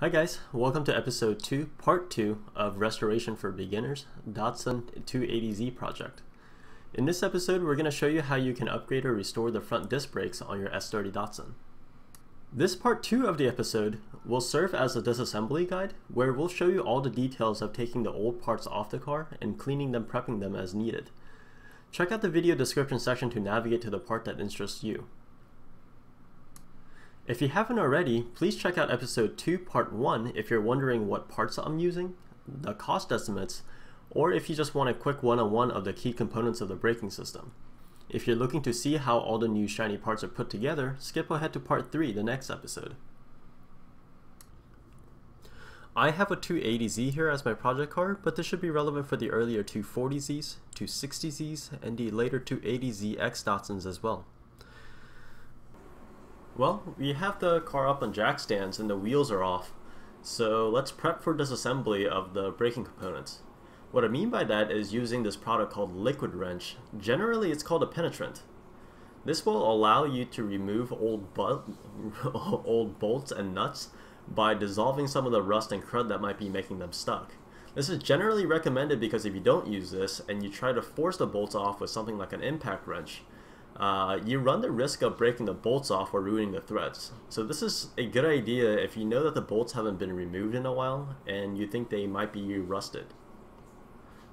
Hi guys, welcome to episode 2, part 2 of Restoration for Beginners, Datsun 280Z project. In this episode, we're going to show you how you can upgrade or restore the front disc brakes on your S30 Datsun. This part 2 of the episode will serve as a disassembly guide, where we'll show you all the details of taking the old parts off the car and cleaning them, prepping them as needed. Check out the video description section to navigate to the part that interests you. If you haven't already, please check out episode 2 part 1 if you're wondering what parts I'm using, the cost estimates, or if you just want a quick one-on-one of the key components of the braking system. If you're looking to see how all the new shiny parts are put together, skip ahead to part 3, the next episode. I have a 280Z here as my project car, but this should be relevant for the earlier 240Zs, 260Zs, and the later 280ZX Datsuns as well. Well, we have the car up on jack stands and the wheels are off, so let's prep for disassembly of the braking components. What I mean by that is using this product called Liquid Wrench. Generally it's called a penetrant. This will allow you to remove old bolts and nuts by dissolving some of the rust and crud that might be making them stuck. This is generally recommended because if you don't use this and you try to force the bolts off with something like an impact wrench, you run the risk of breaking the bolts off or ruining the threads. So this is a good idea if you know that the bolts haven't been removed in a while and you think they might be rusted.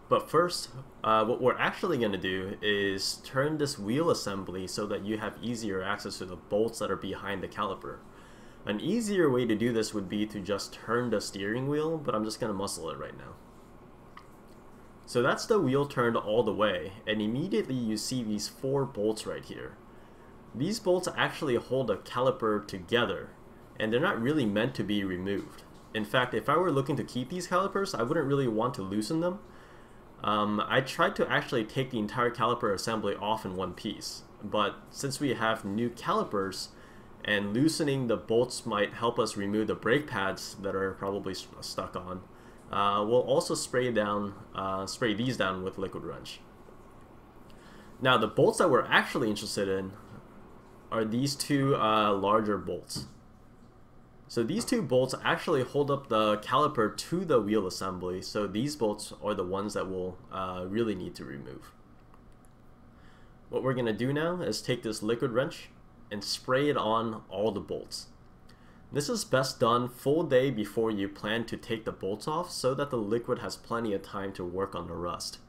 But first, what we're actually going to do is turn this wheel assembly so that you have easier access to the bolts that are behind the caliper. An easier way to do this would be to just turn the steering wheel, but I'm just going to muscle it right now. So that's the wheel turned all the way, and immediately you see these 4 bolts right here. These bolts actually hold a caliper together, and they're not really meant to be removed. In fact, if I were looking to keep these calipers, I wouldn't really want to loosen them. I tried to actually take the entire caliper assembly off in one piece, but since we have new calipers, and loosening the bolts might help us remove the brake pads that are probably stuck on, we'll also spray these down with Liquid Wrench. Now the bolts that we're actually interested in are these two larger bolts. So these two bolts actually hold up the caliper to the wheel assembly, so these bolts are the ones that we'll really need to remove. What we're going to do now is take this Liquid Wrench and spray it on all the bolts. This is best done full day before you plan to take the bolts off so that the liquid has plenty of time to work on the rust.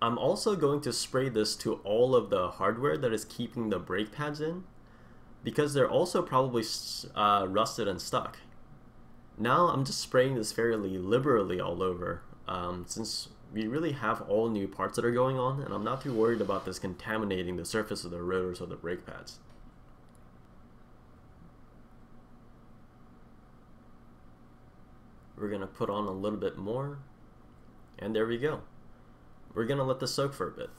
I'm also going to spray this to all of the hardware that is keeping the brake pads in because they're also probably rusted and stuck. Now I'm just spraying this fairly liberally all over. Since we really have all new parts that are going on, and I'm not too worried about this contaminating the surface of the rotors or the brake pads. We're going to put on a little bit more, and there we go. We're going to let this soak for a bit.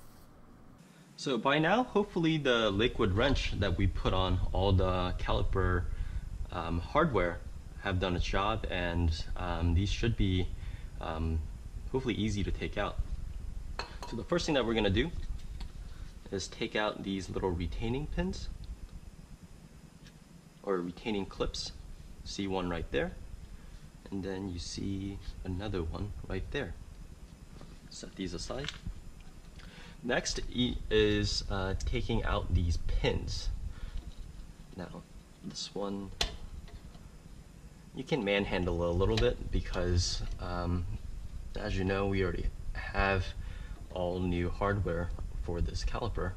So by now, hopefully the Liquid Wrench that we put on all the caliper hardware have done its job, and these should be hopefully easy to take out. So the first thing that we're going to do is take out these little retaining pins or retaining clips. See one right there, and then you see another one right there. Set these aside. Next is taking out these pins. Now this one you can manhandle a little bit because as you know, we already have all new hardware for this caliper,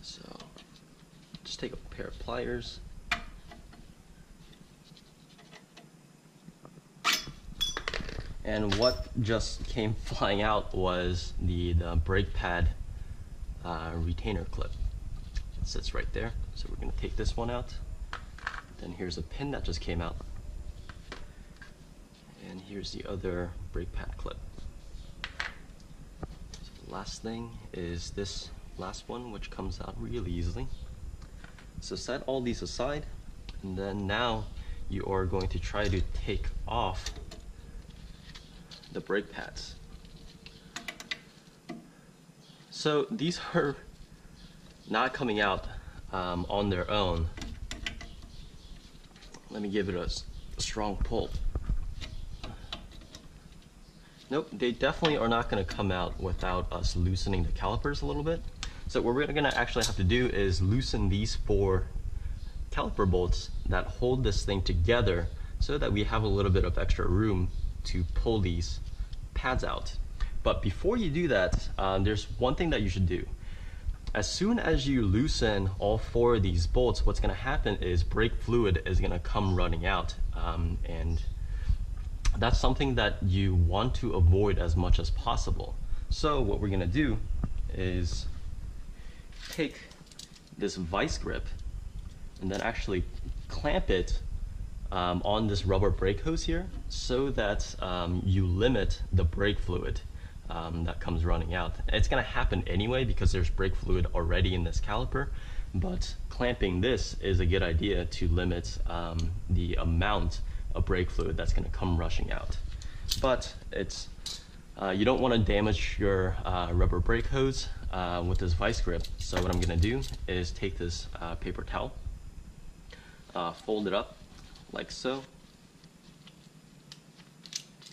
so just take a pair of pliers and what just came flying out was the brake pad retainer clip. It sits right there, so we're going to take this one out. Then here's a pin that just came out. And here's the other brake pad clip. So the last thing is this last one, which comes out really easily. So set all these aside, and then now you are going to try to take off the brake pads. So these are not coming out on their own. Let me give it a strong pull. Nope, they definitely are not going to come out without us loosening the calipers a little bit. So what we're going to actually have to do is loosen these four caliper bolts that hold this thing together so that we have a little bit of extra room to pull these pads out. But before you do that, there's one thing that you should do. As soon as you loosen all four of these bolts, what's going to happen is brake fluid is going to come running out, and that's something that you want to avoid as much as possible. So what we're going to do is take this vice grip and then actually clamp it on this rubber brake hose here so that you limit the brake fluid that comes running out. It's going to happen anyway because there's brake fluid already in this caliper, but clamping this is a good idea to limit the amount a brake fluid that's going to come rushing out. But it's you don't want to damage your rubber brake hose with this vice grip. So what I'm going to do is take this paper towel, fold it up like so,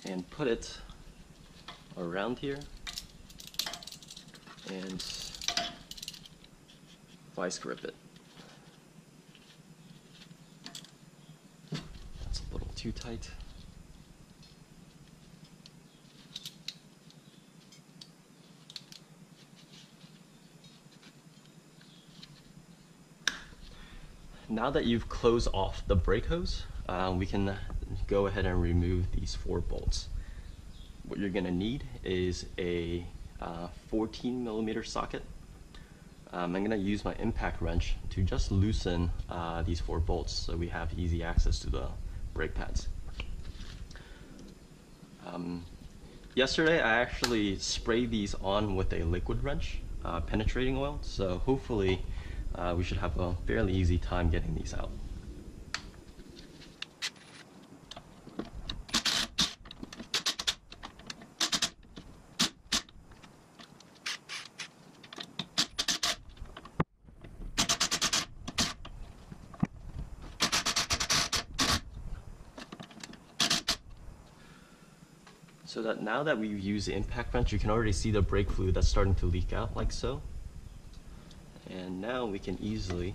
and put it around here and vice grip it. That's a little too tight. Now that you've closed off the brake hose, we can go ahead and remove these four bolts. What you're going to need is a 14mm socket. I'm going to use my impact wrench to just loosen these four bolts so we have easy access to the brake pads. Yesterday I actually sprayed these on with a Liquid Wrench penetrating oil, so hopefully we should have a fairly easy time getting these out. So that now that we've used the impact wrench, you can already see the brake fluid that's starting to leak out like so. And now we can easily,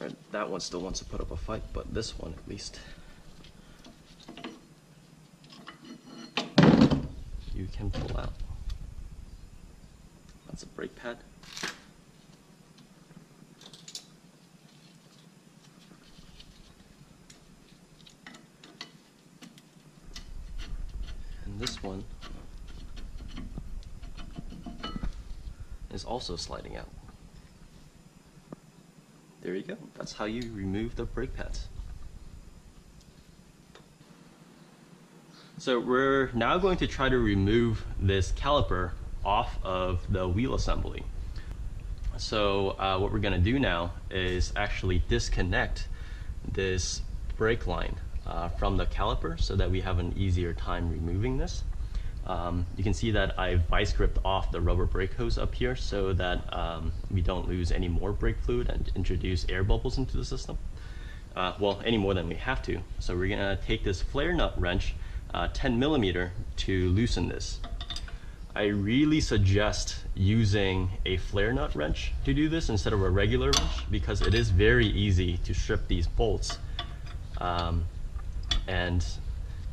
or that one still wants to put up a fight, but this one at least, you can pull out. That's a brake pad. This one is also sliding out. There you go. That's how you remove the brake pads. So we're now going to try to remove this caliper off of the wheel assembly. So what we're going to do now is actually disconnect this brake line from the caliper so that we have an easier time removing this. You can see that I vice gripped off the rubber brake hose up here so that we don't lose any more brake fluid and introduce air bubbles into the system. Well, any more than we have to. So we're going to take this flare nut wrench, 10mm, to loosen this. I really suggest using a flare nut wrench to do this instead of a regular wrench because it is very easy to strip these bolts. And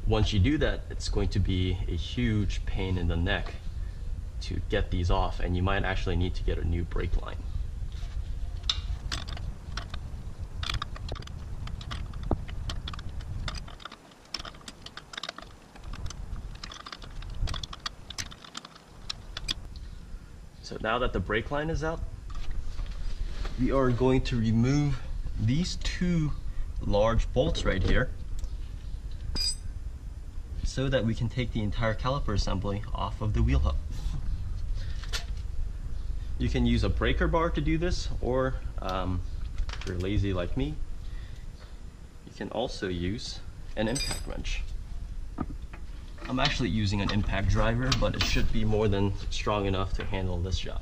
once you do that, it's going to be a huge pain in the neck to get these off, and you might actually need to get a new brake line. So now that the brake line is out, we are going to remove these two large bolts right here, so that we can take the entire caliper assembly off of the wheel hub. You can use a breaker bar to do this, or if you're lazy like me, you can also use an impact wrench. I'm actually using an impact driver, but it should be more than strong enough to handle this job.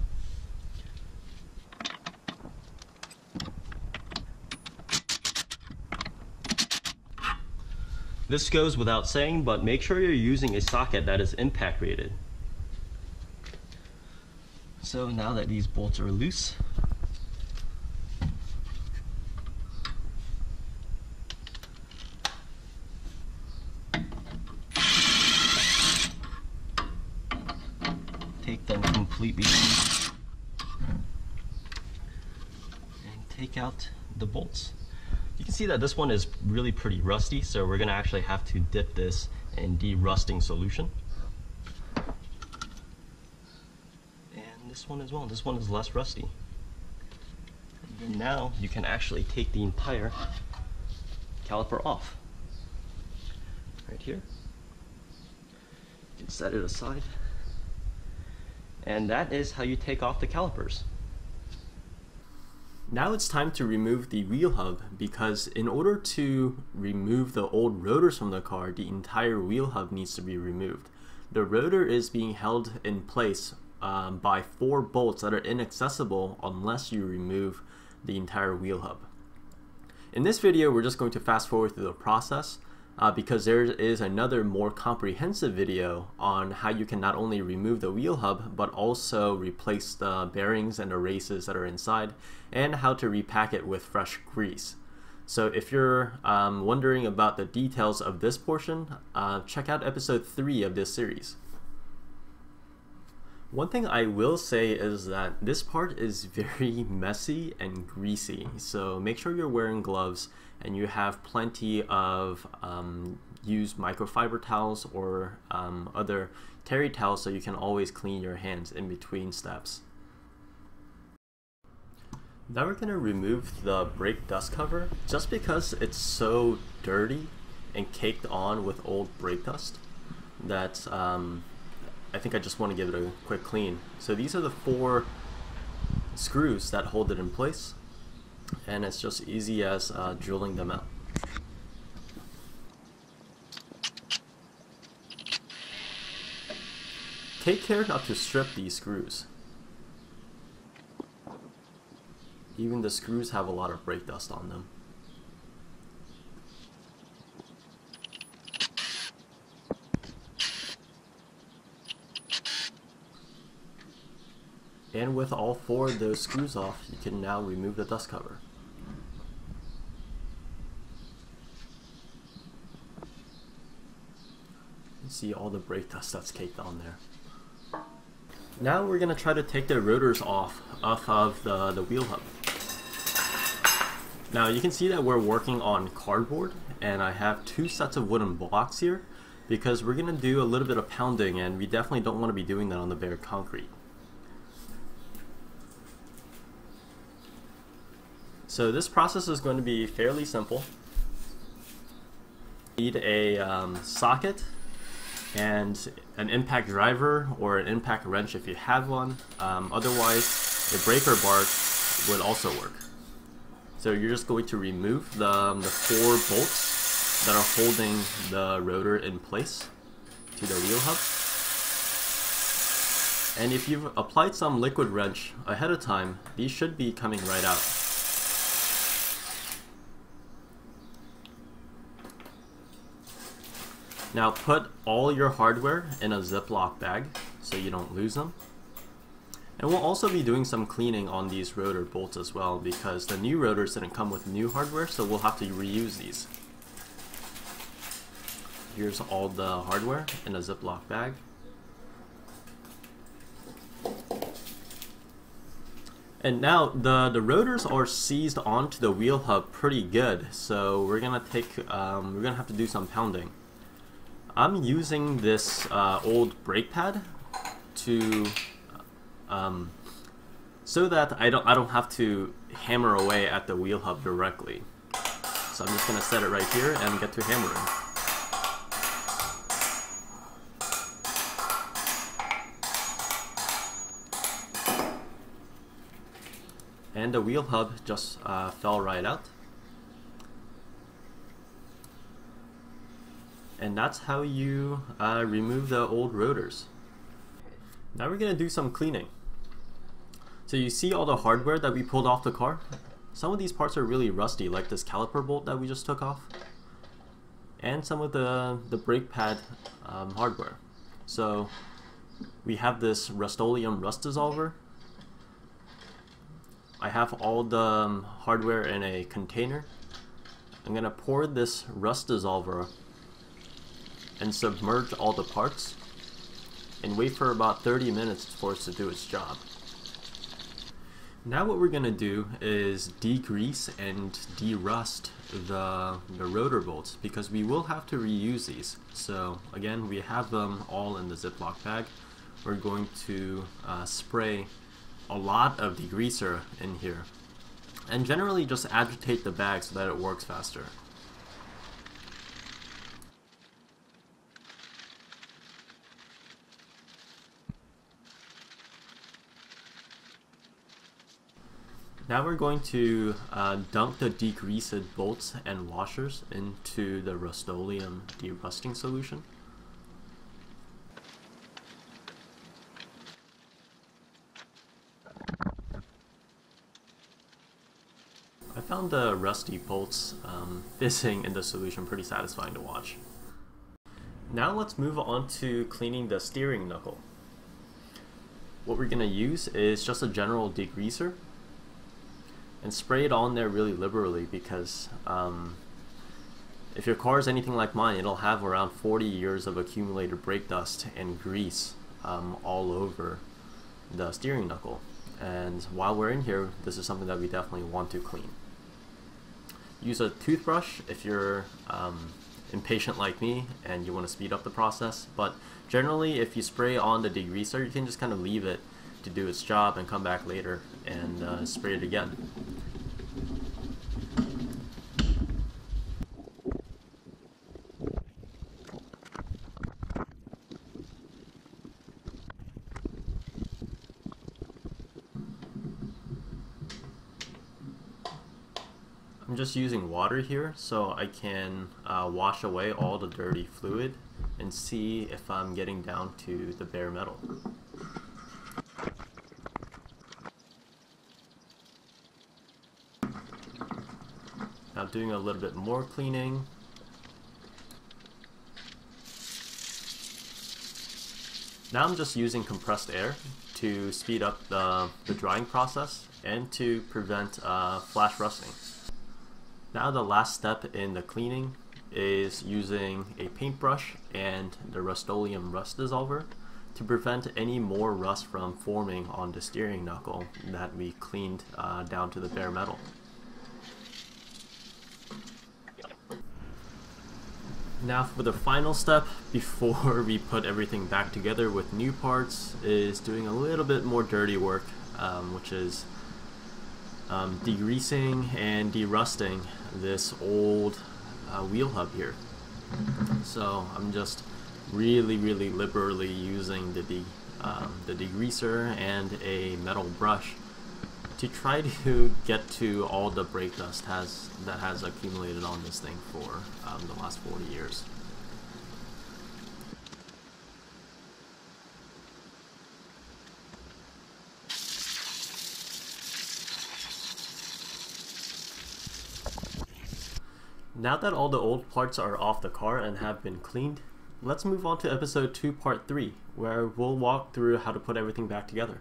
This goes without saying, but make sure you're using a socket that is impact rated. So now that these bolts are loose, take them completely loose and take out the bolts. You can see that this one is really pretty rusty, so we're going to actually have to dip this in de-rusting solution. And this one as well. This one is less rusty. And now you can actually take the entire caliper off. Right here. You can set it aside. And that is how you take off the calipers. Now it's time to remove the wheel hub, because in order to remove the old rotors from the car, the entire wheel hub needs to be removed. The rotor is being held in place by four bolts that are inaccessible unless you remove the entire wheel hub. In this video, we're just going to fast forward through the process because there is another more comprehensive video on how you can not only remove the wheel hub but also replace the bearings and the races that are inside, and how to repack it with fresh grease. So if you're wondering about the details of this portion, check out episode 3 of this series. One thing I will say is that this part is very messy and greasy, so make sure you're wearing gloves and you have plenty of used microfiber towels or other terry towels, so you can always clean your hands in between steps. Now we're going to remove the brake dust cover, just because it's so dirty and caked on with old brake dust that I think I just want to give it a quick clean. So these are the four screws that hold it in place, and it's just easy as drilling them out. Take care not to strip these screws. Even the screws have a lot of brake dust on them. And with all four of those screws off, you can now remove the dust cover. You see all the brake dust that's caked on there. Now we're going to try to take the rotors off of the wheel hub. Now you can see that we're working on cardboard, and I have two sets of wooden blocks here because we're going to do a little bit of pounding, and we definitely don't want to be doing that on the bare concrete. So this process is going to be fairly simple. You need a socket and an impact driver or an impact wrench if you have one. Otherwise, a breaker bar would also work. So you're just going to remove the four bolts that are holding the rotor in place to the wheel hub. And if you've applied some liquid wrench ahead of time, these should be coming right out. Now put all your hardware in a Ziploc bag so you don't lose them. And we'll also be doing some cleaning on these rotor bolts as well, because the new rotors didn't come with new hardware, so we'll have to reuse these. Here's all the hardware in a Ziploc bag. And now the rotors are seized onto the wheel hub pretty good, so we're gonna have to do some pounding. I'm using this old brake pad to so that I don't have to hammer away at the wheel hub directly. So I'm just going to set it right here and get to hammering. And the wheel hub just fell right out. And that's how you remove the old rotors. Now we're gonna do some cleaning. So you see all the hardware that we pulled off the car? Some of these parts are really rusty, like this caliper bolt that we just took off, and some of the brake pad hardware. So we have this Rust-Oleum rust dissolver. I have all the hardware in a container. I'm gonna pour this rust dissolver and submerge all the parts and wait for about 30 minutes for it to do its job. Now what we're gonna do is degrease and derust the rotor bolts, because we will have to reuse these. So again, we have them all in the Ziploc bag. We're going to spray a lot of degreaser in here and generally just agitate the bag so that it works faster. Now we're going to dunk the degreased bolts and washers into the Rust-Oleum derusting solution. I found the rusty bolts fizzing in the solution pretty satisfying to watch. Now let's move on to cleaning the steering knuckle. What we're going to use is just a general degreaser, and spray it on there really liberally, because if your car is anything like mine, it'll have around 40 years of accumulated brake dust and grease all over the steering knuckle. And while we're in here, this is something that we definitely want to clean. Use a toothbrush if you're impatient like me and you want to speed up the process, but generally if you spray on the degreaser, you can just kind of leave it to do its job and come back later and spray it again. I'm just using water here so I can wash away all the dirty fluid and see if I'm getting down to the bare metal. Now doing a little bit more cleaning. Now I'm just using compressed air to speed up the drying process and to prevent flash rusting. Now the last step in the cleaning is using a paintbrush and the Rust-Oleum rust dissolver to prevent any more rust from forming on the steering knuckle that we cleaned down to the bare metal. Now for the final step before we put everything back together with new parts is doing a little bit more dirty work, which is degreasing and derusting this old wheel hub here. So I'm just really liberally using the degreaser and a metal brush to try to get to all the brake dust that has accumulated on this thing for the last 40 years. Now that all the old parts are off the car and have been cleaned, let's move on to episode 2, part 3, where we'll walk through how to put everything back together.